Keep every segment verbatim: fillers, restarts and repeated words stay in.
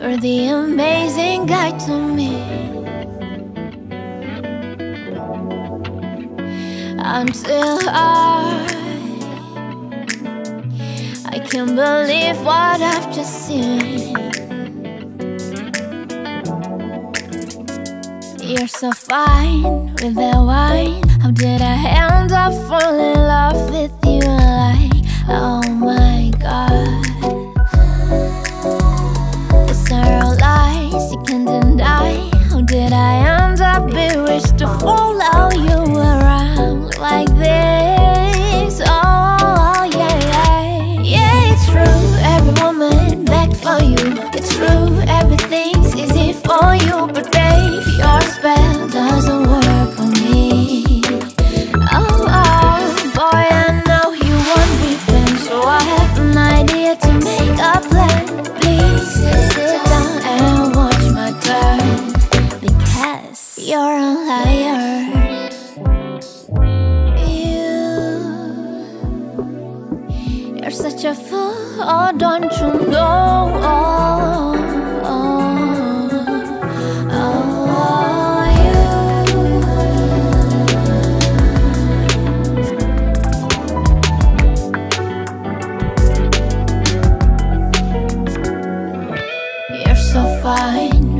You're the amazing guide to me. Until I I can't believe what I've just seen. You're so fine with that wine. How did I end up falling in love with you? Like, oh my God, these are all lies you can't deny. How did I end up bewitched to follow you around like this? Oh yeah, yeah, yeah. It's true, every woman begs for you. It's true, everything's easy for you, but babe, your spell doesn't work on me. Oh, oh, boy, I know you want revenge, so I have an idea to make a plan. Please sit down and watch my turn, because you're a liar. You, you're such a fool, oh, don't you know? Oh,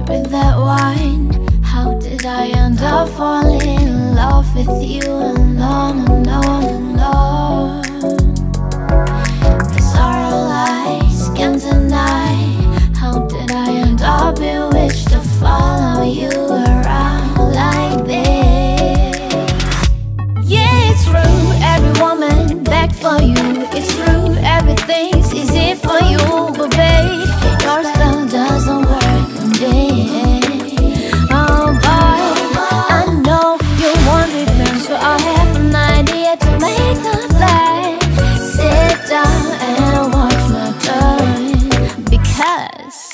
with that wine, how did I end up falling in love with you? And on and on and on. These are all lies, can't deny. How did I end up bewitched to follow you around like this? Yeah, it's true, every woman begs for you. It's true, everything's easy for you, but babe, your spell doesn't work. Oh boy, I know you want revenge, so I have an idea to make a plan. Sit down and watch my turn, because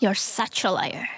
you're such a liar.